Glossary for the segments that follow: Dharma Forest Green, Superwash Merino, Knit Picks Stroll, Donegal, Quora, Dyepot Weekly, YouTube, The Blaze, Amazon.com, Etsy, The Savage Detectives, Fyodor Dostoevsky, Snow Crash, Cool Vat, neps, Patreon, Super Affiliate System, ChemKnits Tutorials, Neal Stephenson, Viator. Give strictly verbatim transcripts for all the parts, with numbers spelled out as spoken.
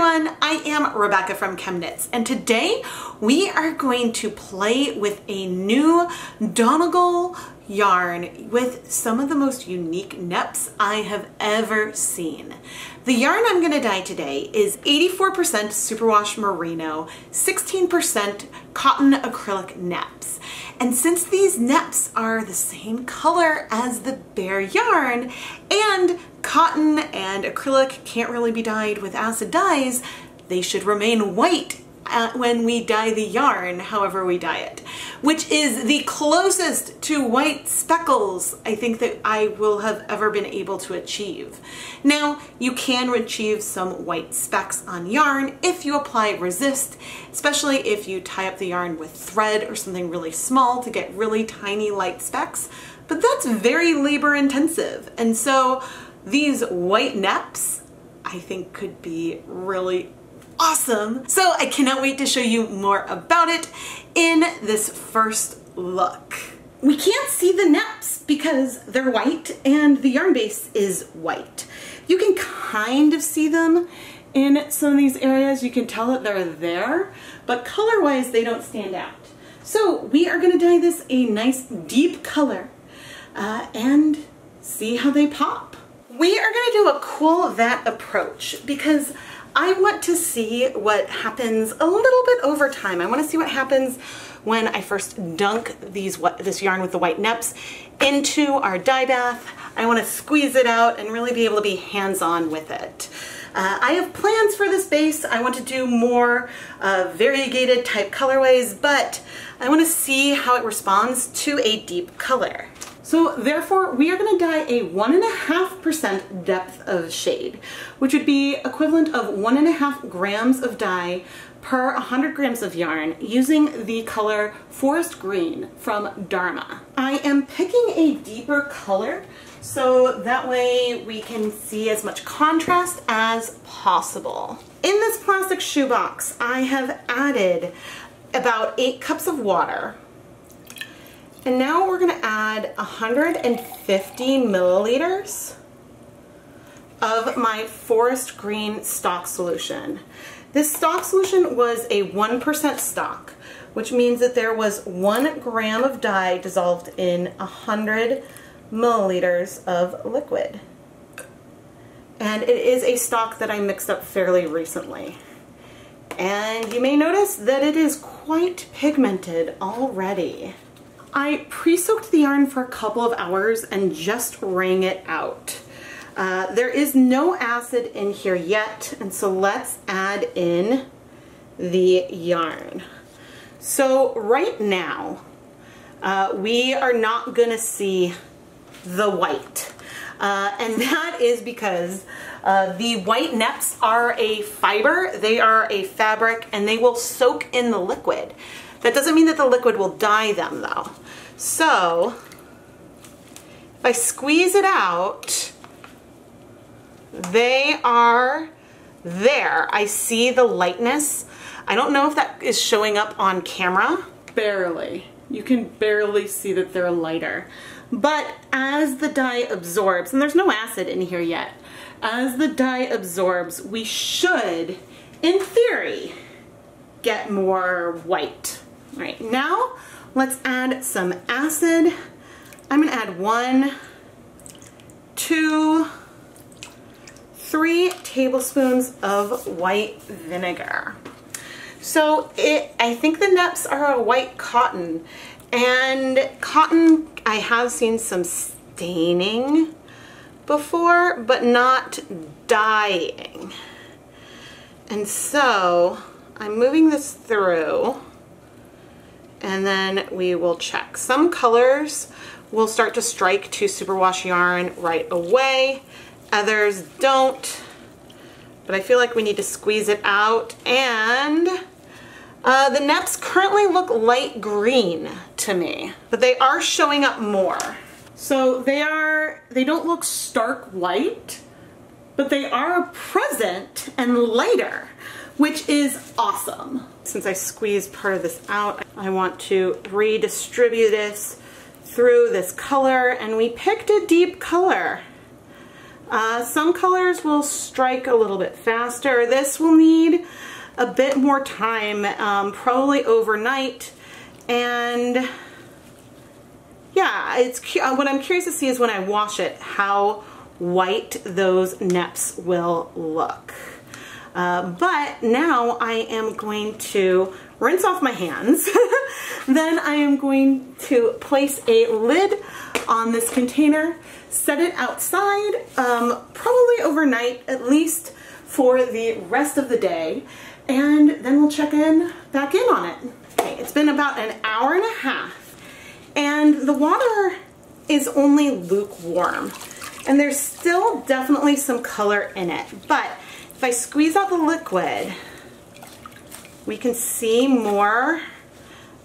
everyone, I am Rebecca from ChemKnits, and today we are going to play with a new Donegal yarn with some of the most unique neps I have ever seen. The yarn I'm going to dye today is eighty-four percent Superwash Merino, sixteen percent cotton acrylic neps. And since these neps are the same color as the bare yarn, and cotton and acrylic can't really be dyed with acid dyes, they should remain white Uh, when we dye the yarn, however we dye it, which is the closest to white speckles I think that I will have ever been able to achieve. Now, you can achieve some white specks on yarn if you apply resist, especially if you tie up the yarn with thread or something really small to get really tiny light specks, but that's very labor intensive. And so these white neps I think could be really awesome. So I cannot wait to show you more about it in this first look. We can't see the neps because they're white and the yarn base is white. You can kind of see them in some of these areas. You can tell that they're there, but color-wise they don't stand out. So we are going to dye this a nice deep color uh, and see how they pop. We are going to do a cool vat approach because I want to see what happens a little bit over time. I want to see what happens when I first dunk these this yarn with the white neps into our dye bath. I want to squeeze it out and really be able to be hands-on with it. Uh, I have plans for this base. I want to do more uh, variegated type colorways, but I want to see how it responds to a deep color. So therefore, we are going to dye a one and a half percent depth of shade, which would be equivalent of one and a half grams of dye per one hundred grams of yarn using the color Forest Green from Dharma. I am picking a deeper color so that way we can see as much contrast as possible. In this plastic shoebox, I have added about eight cups of water. And now we're going to add one hundred fifty milliliters of my Forest Green stock solution. This stock solution was a one percent stock, which means that there was one gram of dye dissolved in one hundred milliliters of liquid. And it is a stock that I mixed up fairly recently. And you may notice that it is quite pigmented already. I pre-soaked the yarn for a couple of hours and just wrung it out. Uh, there is no acid in here yet, and so let's add in the yarn. So right now, uh, we are not gonna see the white. Uh, and that is because uh, the white neps are a fiber, they are a fabric, and they will soak in the liquid. That doesn't mean that the liquid will dye them though. So if I squeeze it out, they are there. I see the lightness. I don't know if that is showing up on camera. Barely. You can barely see that they're lighter. But as the dye absorbs, and there's no acid in here yet, as the dye absorbs, we should, in theory, get more white. All right, now let's add some acid. I'm gonna add one, two, three tablespoons of white vinegar. So it, I think the neps are a white cotton, and cotton, I have seen some staining before, but not dyeing. And so I'm moving this through, and then we will check. Some colors will start to strike to superwash yarn right away, others don't, but I feel like we need to squeeze it out. And uh, the neps currently look light green to me, but they are showing up more. So they are, they don't look stark white, but they are present and lighter, which is awesome. Since I squeezed part of this out, I want to redistribute this through this color, and we picked a deep color. Uh, some colors will strike a little bit faster. This will need a bit more time, um, probably overnight. And yeah, it's uh, what I'm curious to see is when I wash it, how white those neps will look. Uh, but now I am going to rinse off my hands. Then I am going to place a lid on this container, set it outside, um, probably overnight, at least for the rest of the day, and then we'll check in back in on it. Okay, it's been about an hour and a half, and the water is only lukewarm, and there's still definitely some color in it, but if I squeeze out the liquid, we can see more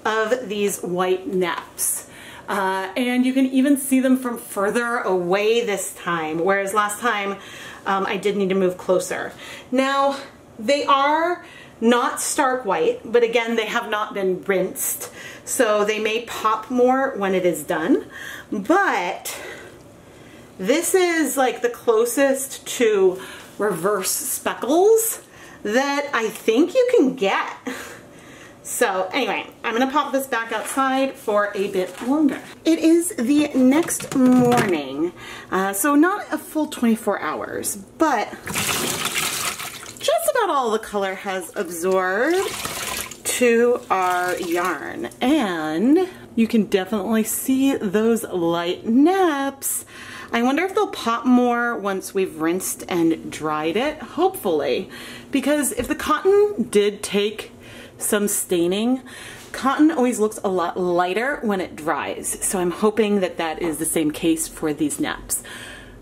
of these white neps. Uh, and you can even see them from further away this time, whereas last time um, I did need to move closer. Now, they are not stark white, but again, they have not been rinsed, so they may pop more when it is done, but this is like the closest to reverse speckles that I think you can get. So anyway, I'm gonna pop this back outside for a bit longer. It is the next morning, uh, so not a full twenty-four hours, but just about all the color has absorbed to our yarn, and you can definitely see those light neps. I wonder if they'll pop more once we've rinsed and dried it, hopefully, because if the cotton did take some staining, cotton always looks a lot lighter when it dries, so I'm hoping that that is the same case for these neps.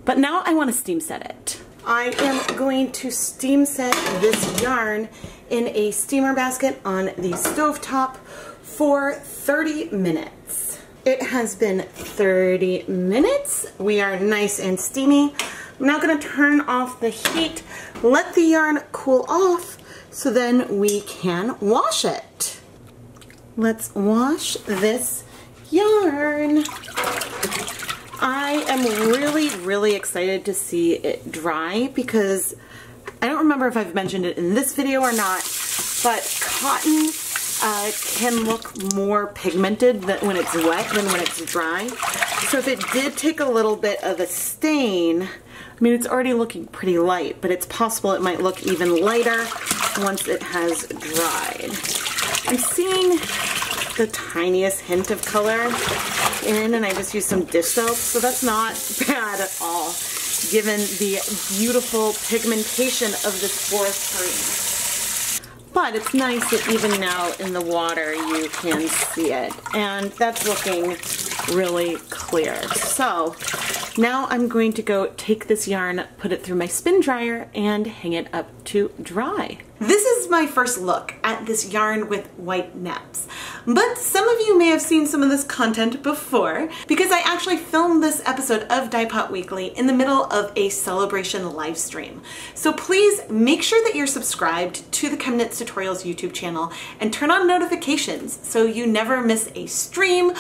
But now I want to steam set it. I am going to steam set this yarn in a steamer basket on the stovetop for thirty minutes. It has been thirty minutes. We are nice and steamy. I'm now going to turn off the heat, let the yarn cool off, so then we can wash it. Let's wash this yarn. I am really, really excited to see it dry because I don't remember if I've mentioned it in this video or not, but cotton Uh, can look more pigmented than when it's wet than when it's dry. So if it did take a little bit of a stain, I mean, it's already looking pretty light, but it's possible it might look even lighter once it has dried. I'm seeing the tiniest hint of color in, and I just used some dish soap, so that's not bad at all, given the beautiful pigmentation of this forest green. But it's nice that even now in the water you can see it, and that's looking really clear. So now I'm going to go take this yarn, put it through my spin dryer, and hang it up to dry. This is my first look at this yarn with white neps, but some of you may have seen some of this content before because I actually filmed this episode of Dyepot Weekly in the middle of a celebration live stream. So please make sure that you're subscribed to the ChemKnits Tutorials YouTube channel and turn on notifications so you never miss a stream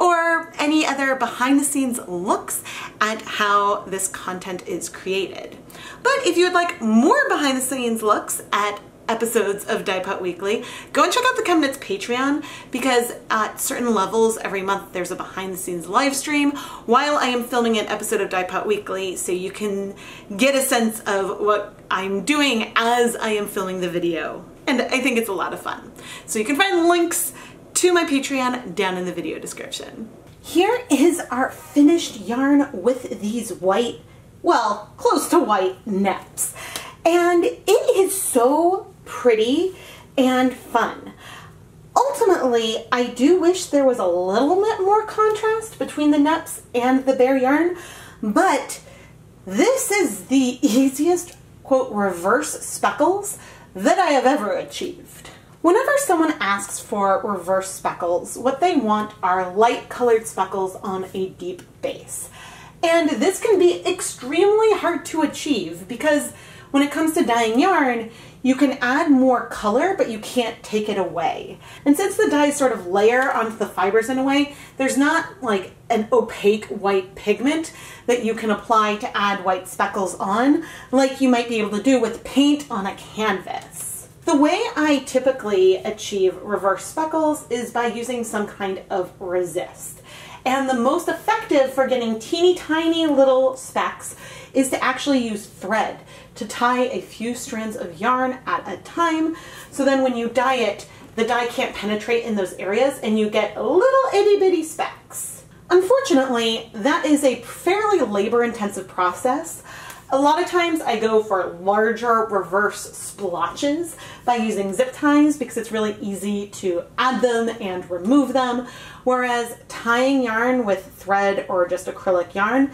or any other behind the scenes looks at how this content is created. But if you would like more behind the scenes looks at episodes of Dyepot Weekly, go and check out the ChemKnits Patreon, because at certain levels every month there's a behind the scenes live stream while I am filming an episode of Dyepot Weekly, so you can get a sense of what I'm doing as I am filming the video. And I think it's a lot of fun. So you can find links to my Patreon down in the video description. Here is our finished yarn with these white, well, close to white neps. And it is so pretty and fun. Ultimately, I do wish there was a little bit more contrast between the neps and the bare yarn, but this is the easiest, quote, reverse speckles that I have ever achieved. Whenever someone asks for reverse speckles, what they want are light colored speckles on a deep base. And this can be extremely hard to achieve because When it comes to dyeing yarn, you can add more color, but you can't take it away. And since the dyes sort of layer onto the fibers in a way, there's not like an opaque white pigment that you can apply to add white speckles on, like you might be able to do with paint on a canvas. The way I typically achieve reverse speckles is by using some kind of resist. And the most effective for getting teeny tiny little specks is to actually use thread to tie a few strands of yarn at a time. So then when you dye it, the dye can't penetrate in those areas and you get little itty bitty specks. Unfortunately, that is a fairly labor intensive process. A lot of times I go for larger reverse splotches by using zip ties because it's really easy to add them and remove them, whereas tying yarn with thread or just acrylic yarn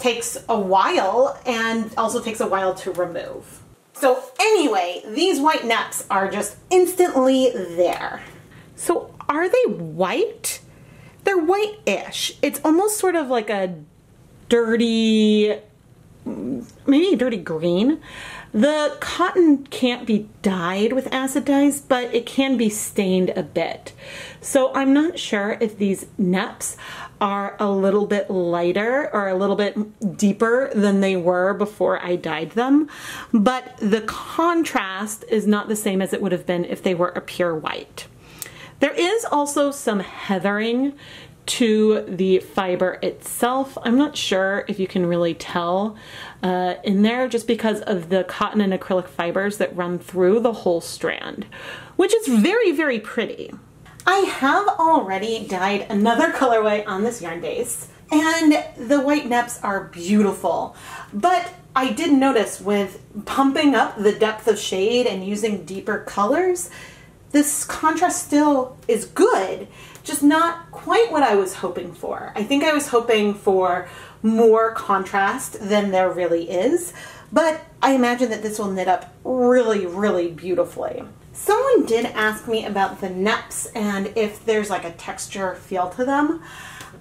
takes a while and also takes a while to remove. So anyway, these white naps are just instantly there. So are they white? They're white-ish. It's almost sort of like a dirty, maybe a dirty green. The cotton can't be dyed with acid dyes, but it can be stained a bit. So I'm not sure if these naps are a little bit lighter or a little bit deeper than they were before I dyed them, but the contrast is not the same as it would have been if they were a pure white. There is also some heathering to the fiber itself. I'm not sure if you can really tell uh, in there just because of the cotton and acrylic fibers that run through the whole strand, which is very, very pretty. I have already dyed another colorway on this yarn base, and the white naps are beautiful, but I did notice with pumping up the depth of shade and using deeper colors, this contrast still is good, just not quite what I was hoping for. I think I was hoping for more contrast than there really is, but I imagine that this will knit up really, really beautifully. Someone did ask me about the naps and if there's like a texture feel to them.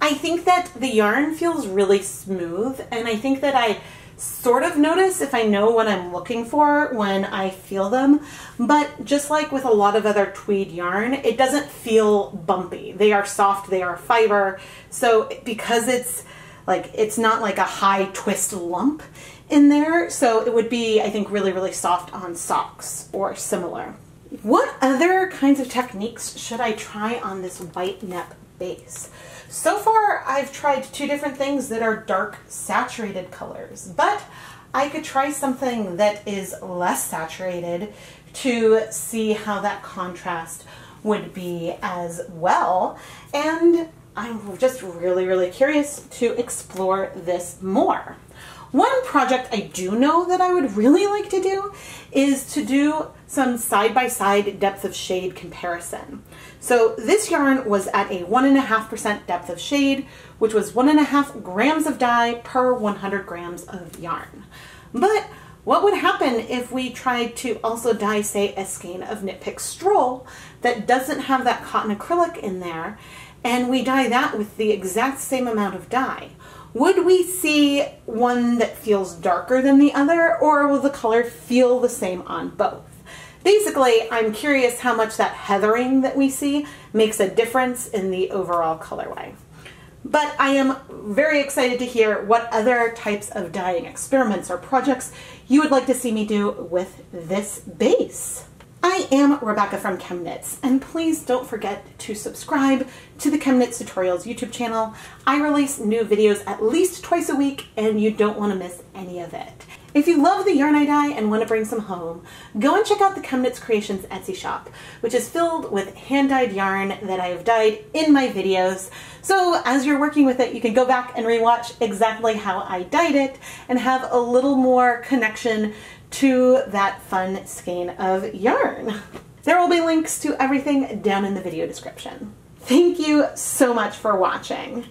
I think that the yarn feels really smooth, and I think that I sort of notice if I know what I'm looking for when I feel them, but just like with a lot of other tweed yarn, it doesn't feel bumpy. They are soft, they are fiber, so because it's like, it's not like a high twist lump in there, so it would be, I think, really, really soft on socks or similar. What other kinds of techniques should I try on this white nap base? So far, I've tried two different things that are dark, saturated colors, but I could try something that is less saturated to see how that contrast would be as well. And I'm just really, really curious to explore this more. One project I do know that I would really like to do is to do some side-by-side depth of shade comparison. So this yarn was at a one and a half percent depth of shade, which was one and a half grams of dye per one hundred grams of yarn. But what would happen if we tried to also dye, say, a skein of Knit Picks Stroll that doesn't have that cotton acrylic in there, and we dye that with the exact same amount of dye? Would we see one that feels darker than the other, or will the color feel the same on both? Basically, I'm curious how much that heathering that we see makes a difference in the overall colorway. But I am very excited to hear what other types of dyeing experiments or projects you would like to see me do with this base. I am Rebecca from ChemKnits, and please don't forget to subscribe to the ChemKnits Tutorials YouTube channel. I release new videos at least twice a week, and you don't want to miss any of it. If you love the yarn I dye and want to bring some home, go and check out the ChemKnits Creations Etsy shop, which is filled with hand-dyed yarn that I have dyed in my videos. So as you're working with it, you can go back and rewatch exactly how I dyed it and have a little more connection to that fun skein of yarn. There will be links to everything down in the video description. Thank you so much for watching.